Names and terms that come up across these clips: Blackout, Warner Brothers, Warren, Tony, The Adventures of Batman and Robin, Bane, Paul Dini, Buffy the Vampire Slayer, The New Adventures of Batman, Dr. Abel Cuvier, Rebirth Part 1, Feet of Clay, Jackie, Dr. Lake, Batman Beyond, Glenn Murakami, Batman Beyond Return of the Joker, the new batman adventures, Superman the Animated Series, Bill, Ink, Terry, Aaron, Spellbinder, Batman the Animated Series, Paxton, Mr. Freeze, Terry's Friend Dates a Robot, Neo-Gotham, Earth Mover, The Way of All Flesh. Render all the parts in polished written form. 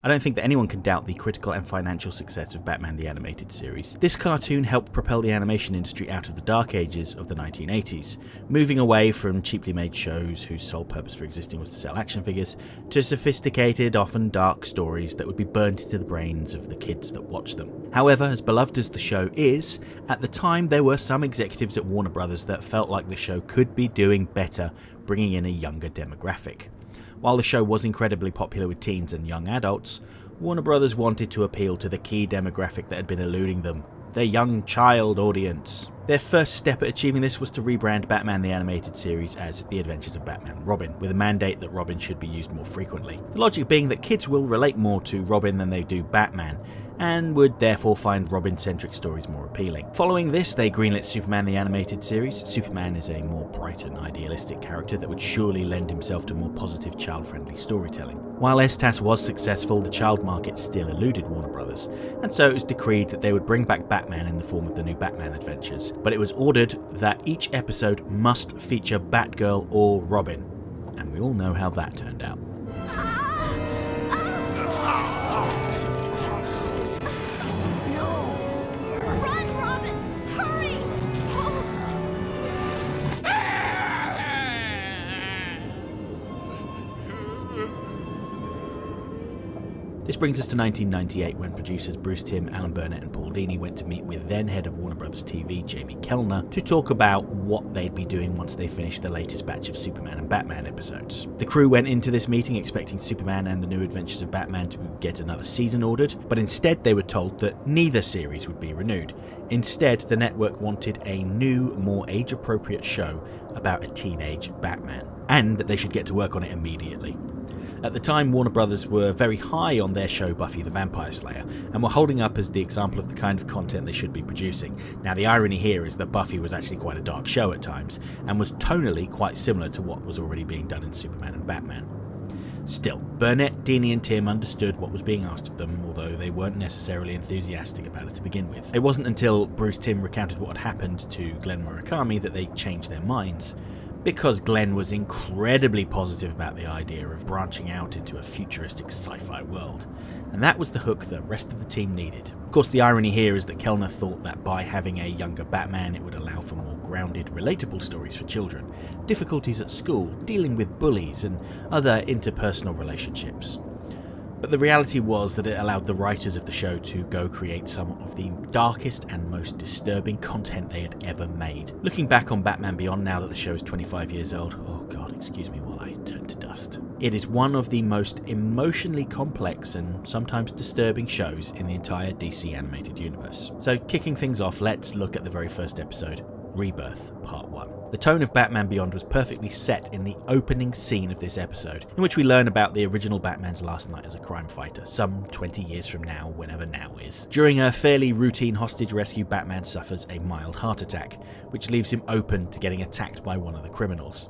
I don't think that anyone can doubt the critical and financial success of Batman the Animated Series. This cartoon helped propel the animation industry out of the dark ages of the 1980s, moving away from cheaply made shows whose sole purpose for existing was to sell action figures, to sophisticated, often dark stories that would be burnt into the brains of the kids that watched them. However, as beloved as the show is, at the time there were some executives at Warner Brothers that felt like the show could be doing better, bringing in a younger demographic. While the show was incredibly popular with teens and young adults, Warner Brothers wanted to appeal to the key demographic that had been eluding them, their young child audience. Their first step at achieving this was to rebrand Batman the Animated Series as The Adventures of Batman and Robin, with a mandate that Robin should be used more frequently. The logic being that kids will relate more to Robin than they do Batman, and would therefore find Robin-centric stories more appealing. Following this, they greenlit Superman the Animated Series. Superman is a more bright and idealistic character that would surely lend himself to more positive child-friendly storytelling. While STAS was successful, the child market still eluded Warner Brothers, and so it was decreed that they would bring back Batman in the form of the New Batman Adventures, but it was ordered that each episode must feature Batgirl or Robin, and we all know how that turned out. This brings us to 1998, when producers Bruce Timm, Alan Burnett and Paul Dini went to meet with then head of Warner Bros. TV, Jamie Kellner, to talk about what they'd be doing once they finished the latest batch of Superman and Batman episodes. The crew went into this meeting expecting Superman and the New Adventures of Batman to get another season ordered, but instead they were told that neither series would be renewed. Instead, the network wanted a new, more age-appropriate show about a teenage Batman, and that they should get to work on it immediately. At the time, Warner Brothers were very high on their show Buffy the Vampire Slayer, and were holding up as the example of the kind of content they should be producing. Now, the irony here is that Buffy was actually quite a dark show at times, and was tonally quite similar to what was already being done in Superman and Batman. Still, Burnett, Dini and Tim understood what was being asked of them, although they weren't necessarily enthusiastic about it to begin with. It wasn't until Bruce Timm recounted what had happened to Glenn Murakami that they changed their minds, because Glenn was incredibly positive about the idea of branching out into a futuristic sci-fi world, and that was the hook the rest of the team needed. Of course, the irony here is that Kellner thought that by having a younger Batman it would allow for more grounded, relatable stories for children, difficulties at school, dealing with bullies and other interpersonal relationships. But the reality was that it allowed the writers of the show to go create some of the darkest and most disturbing content they had ever made. Looking back on Batman Beyond now that the show is 25 years old, oh god, excuse me while I turn to dust. It is one of the most emotionally complex and sometimes disturbing shows in the entire DC animated universe. So kicking things off, let's look at the very first episode, Rebirth Part 1. The tone of Batman Beyond was perfectly set in the opening scene of this episode, in which we learn about the original Batman's last night as a crime fighter, some 20 years from now, whenever now is. During a fairly routine hostage rescue, Batman suffers a mild heart attack, which leaves him open to getting attacked by one of the criminals.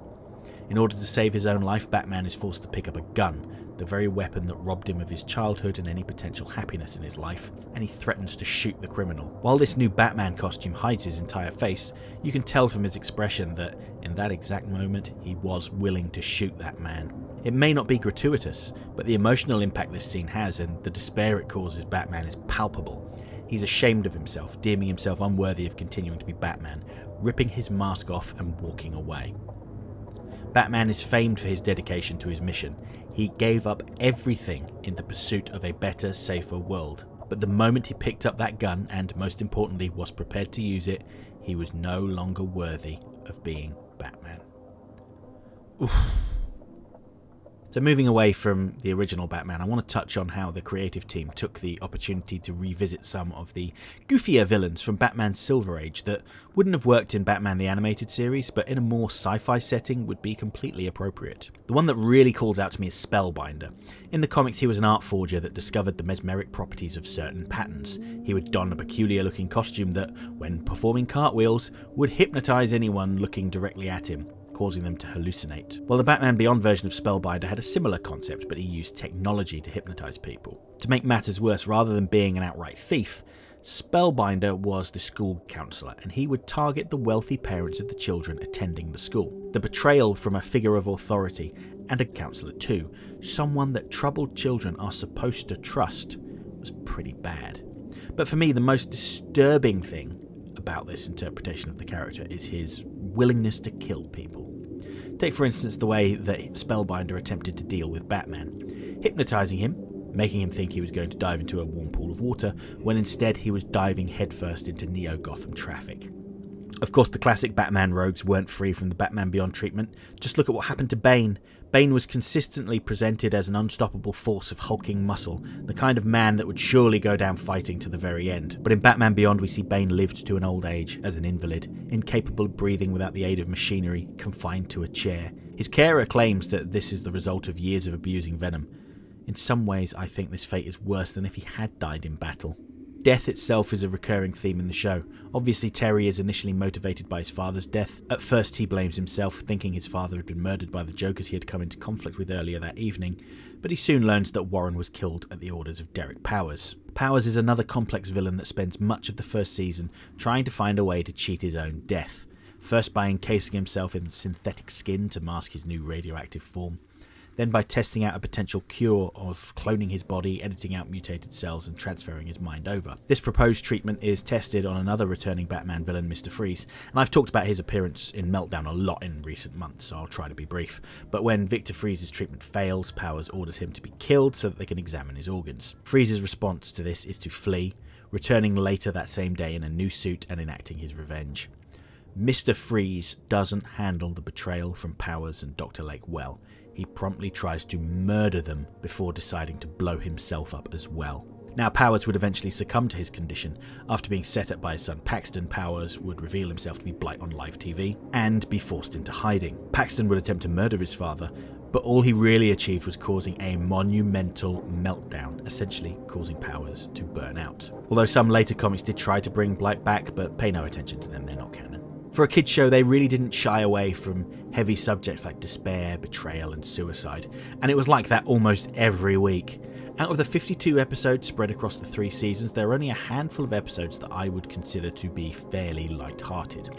In order to save his own life, Batman is forced to pick up a gun, the very weapon that robbed him of his childhood and any potential happiness in his life, and he threatens to shoot the criminal. While this new Batman costume hides his entire face, you can tell from his expression that, in that exact moment, he was willing to shoot that man. It may not be gratuitous, but the emotional impact this scene has and the despair it causes Batman is palpable. He's ashamed of himself, deeming himself unworthy of continuing to be Batman, ripping his mask off and walking away. Batman is famed for his dedication to his mission. He gave up everything in the pursuit of a better, safer world. But the moment he picked up that gun, and most importantly was prepared to use it, he was no longer worthy of being Batman. Oof. So moving away from the original Batman, I want to touch on how the creative team took the opportunity to revisit some of the goofier villains from Batman's Silver Age that wouldn't have worked in Batman the Animated Series, but in a more sci-fi setting would be completely appropriate. The one that really calls out to me is Spellbinder. In the comics, he was an art forger that discovered the mesmeric properties of certain patterns. He would don a peculiar-looking costume that, when performing cartwheels, would hypnotize anyone looking directly at him, causing them to hallucinate. Well, the Batman Beyond version of Spellbinder had a similar concept, but he used technology to hypnotize people. To make matters worse, rather than being an outright thief, Spellbinder was the school counselor, and he would target the wealthy parents of the children attending the school. The betrayal from a figure of authority and a counsellor too, someone that troubled children are supposed to trust, was pretty bad. But for me, the most disturbing thing about this interpretation of the character is his willingness to kill people. Take, for instance, the way that Spellbinder attempted to deal with Batman, hypnotising him, making him think he was going to dive into a warm pool of water, when instead he was diving headfirst into Neo-Gotham traffic. Of course, the classic Batman rogues weren't free from the Batman Beyond treatment. Just look at what happened to Bane. Bane was consistently presented as an unstoppable force of hulking muscle, the kind of man that would surely go down fighting to the very end. But in Batman Beyond, we see Bane lived to an old age as an invalid, incapable of breathing without the aid of machinery, confined to a chair. His carer claims that this is the result of years of abusing venom. In some ways, I think this fate is worse than if he had died in battle. Death itself is a recurring theme in the show. Obviously, Terry is initially motivated by his father's death. At first, he blames himself, thinking his father had been murdered by the Jokers he had come into conflict with earlier that evening, but he soon learns that Warren was killed at the orders of Derek Powers. Powers is another complex villain that spends much of the first season trying to find a way to cheat his own death, first by encasing himself in synthetic skin to mask his new radioactive form, then by testing out a potential cure of cloning his body, editing out mutated cells and transferring his mind over. This proposed treatment is tested on another returning Batman villain, Mr. Freeze, and I've talked about his appearance in Meltdown a lot in recent months, so I'll try to be brief. But when Victor Freeze's treatment fails, Powers orders him to be killed so that they can examine his organs. Freeze's response to this is to flee, returning later that same day in a new suit and enacting his revenge. Mr. Freeze doesn't handle the betrayal from Powers and Dr. Lake well. He promptly tries to murder them before deciding to blow himself up as well. Now, Powers would eventually succumb to his condition. After being set up by his son Paxton, Powers would reveal himself to be Blight on live TV and be forced into hiding. Paxton would attempt to murder his father, but all he really achieved was causing a monumental meltdown, essentially causing Powers to burn out. Although some later comics did try to bring Blight back, but pay no attention to them, they're not canon. For a kid's show, they really didn't shy away from heavy subjects like despair, betrayal and suicide, and it was like that almost every week. Out of the 52 episodes spread across the 3 seasons, there are only a handful of episodes that I would consider to be fairly light-hearted.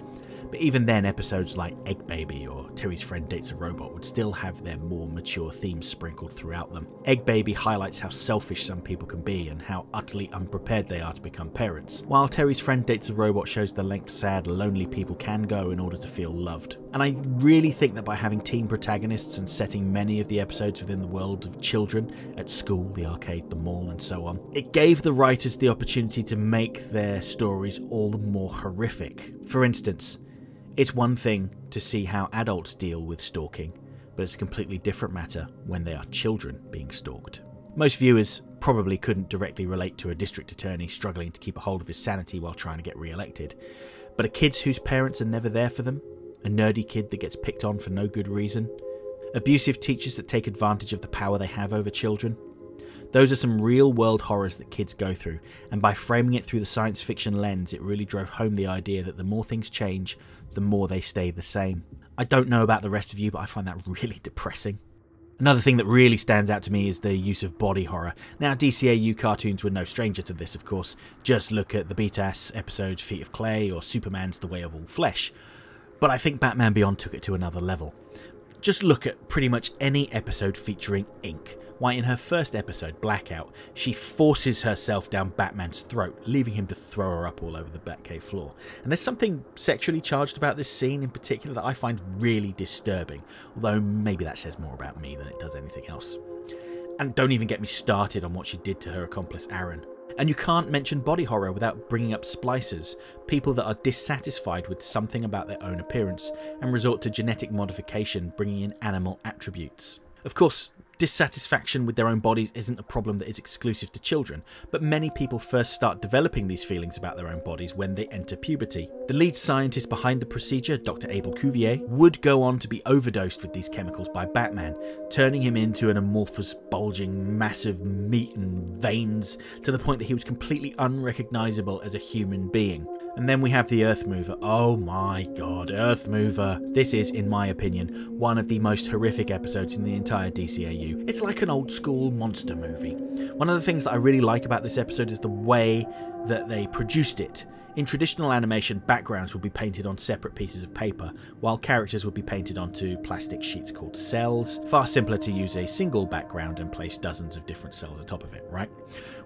But even then, episodes like Egg Baby or Terry's Friend Dates a Robot would still have their more mature themes sprinkled throughout them. Egg Baby highlights how selfish some people can be and how utterly unprepared they are to become parents, while Terry's Friend Dates a Robot shows the length sad, lonely people can go in order to feel loved. And I really think that by having teen protagonists and setting many of the episodes within the world of children, at school, the arcade, the mall and so on, it gave the writers the opportunity to make their stories all the more horrific. For instance, it's one thing to see how adults deal with stalking, but it's a completely different matter when they are children being stalked. Most viewers probably couldn't directly relate to a district attorney struggling to keep a hold of his sanity while trying to get re-elected, but a kid whose parents are never there for them, a nerdy kid that gets picked on for no good reason, abusive teachers that take advantage of the power they have over children. Those are some real-world horrors that kids go through, and by framing it through the science fiction lens, it really drove home the idea that the more things change, the more they stay the same. I don't know about the rest of you, but I find that really depressing. Another thing that really stands out to me is the use of body horror. Now, DCAU cartoons were no stranger to this, of course. Just look at the BTAS episodes Feet of Clay or Superman's The Way of All Flesh. But I think Batman Beyond took it to another level. Just look at pretty much any episode featuring ink. Why, in her first episode, Blackout, she forces herself down Batman's throat, leaving him to throw her up all over the Batcave floor. And there's something sexually charged about this scene in particular that I find really disturbing, although maybe that says more about me than it does anything else. And don't even get me started on what she did to her accomplice Aaron. And you can't mention body horror without bringing up splicers, people that are dissatisfied with something about their own appearance and resort to genetic modification, bringing in animal attributes. Of course, dissatisfaction with their own bodies isn't a problem that is exclusive to children, but many people first start developing these feelings about their own bodies when they enter puberty. The lead scientist behind the procedure, Dr. Abel Cuvier, would go on to be overdosed with these chemicals by Batman, turning him into an amorphous, bulging mass of meat and veins to the point that he was completely unrecognizable as a human being. And then we have the Earth Mover. Oh my god, Earth Mover. This is, in my opinion, one of the most horrific episodes in the entire DCAU. It's like an old school monster movie. One of the things that I really like about this episode is the way that they produced it. In traditional animation, backgrounds would be painted on separate pieces of paper, while characters would be painted onto plastic sheets called cells. Far simpler to use a single background and place dozens of different cells atop of it, right?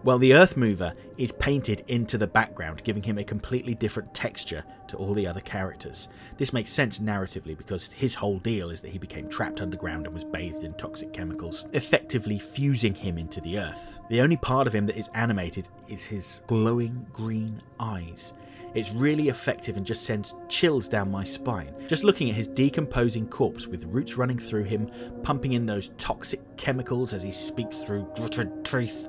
Well, the Earth Mover is painted into the background, giving him a completely different texture to all the other characters. This makes sense narratively because his whole deal is that he became trapped underground and was bathed in toxic chemicals, effectively fusing him into the Earth. The only part of him that is animated is his glowing green eyes. It's really effective and just sends chills down my spine. Just looking at his decomposing corpse with roots running through him, pumping in those toxic chemicals as he speaks through glittered teeth.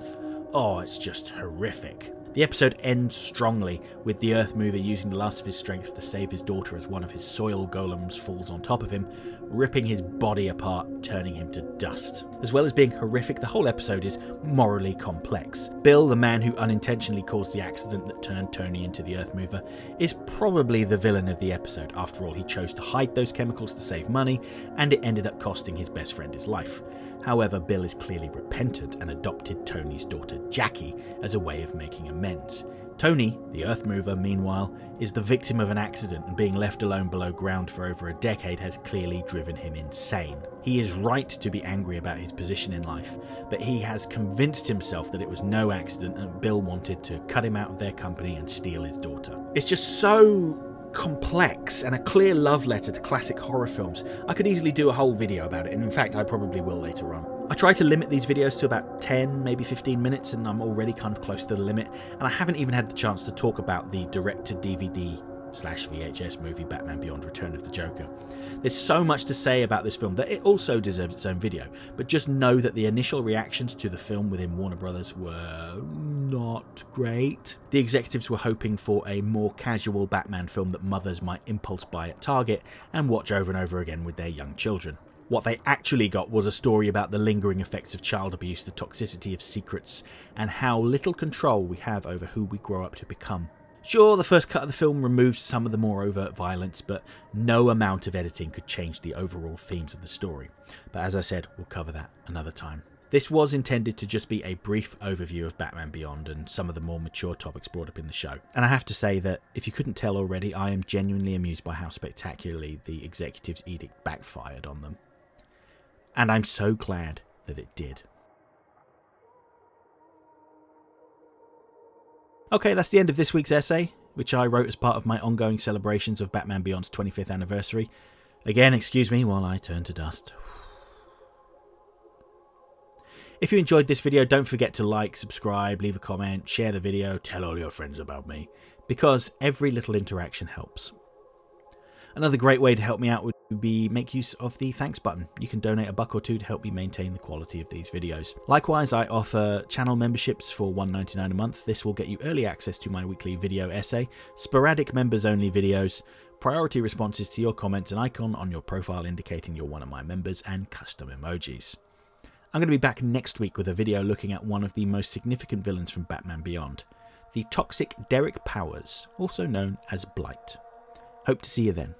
Oh, it's just horrific. The episode ends strongly, with the Earth Mover using the last of his strength to save his daughter as one of his soil golems falls on top of him, ripping his body apart, turning him to dust. As well as being horrific, the whole episode is morally complex. Bill, the man who unintentionally caused the accident that turned Tony into the Earth Mover, is probably the villain of the episode. After all, he chose to hide those chemicals to save money, and it ended up costing his best friend his life. However, Bill is clearly repentant and adopted Tony's daughter Jackie as a way of making amends. Tony, the Earth Mover, meanwhile, is the victim of an accident, and being left alone below ground for over a decade has clearly driven him insane. He is right to be angry about his position in life, but he has convinced himself that it was no accident and Bill wanted to cut him out of their company and steal his daughter. It's just so complex and a clear love letter to classic horror films. I could easily do a whole video about it, and in fact I probably will later on. I try to limit these videos to about 10, maybe 15 minutes, and I'm already kind of close to the limit, and I haven't even had the chance to talk about the direct-to-DVD/VHS movie Batman Beyond: Return of the Joker. There's so much to say about this film that it also deserves its own video, but just know that the initial reactions to the film within Warner Brothers were not great. The executives were hoping for a more casual Batman film that mothers might impulse buy at Target and watch over and over again with their young children. What they actually got was a story about the lingering effects of child abuse, the toxicity of secrets, and how little control we have over who we grow up to become. Sure, the first cut of the film removed some of the more overt violence, but no amount of editing could change the overall themes of the story. But as I said, we'll cover that another time. This was intended to just be a brief overview of Batman Beyond and some of the more mature topics brought up in the show. And I have to say that, if you couldn't tell already, I am genuinely amused by how spectacularly the executives' edict backfired on them. And I'm so glad that it did. Okay, that's the end of this week's essay, which I wrote as part of my ongoing celebrations of Batman Beyond's 25th anniversary. Again, excuse me while I turn to dust. If you enjoyed this video, don't forget to like, subscribe, leave a comment, share the video, tell all your friends about me, because every little interaction helps. Another great way to help me out would be make use of the thanks button. You can donate $1 or $2 to help me maintain the quality of these videos. Likewise, I offer channel memberships for $1.99 a month. This will get you early access to my weekly video essay, sporadic members-only videos, priority responses to your comments, an icon on your profile indicating you're one of my members, and custom emojis. I'm going to be back next week with a video looking at one of the most significant villains from Batman Beyond, the toxic Derek Powers, also known as Blight. Hope to see you then.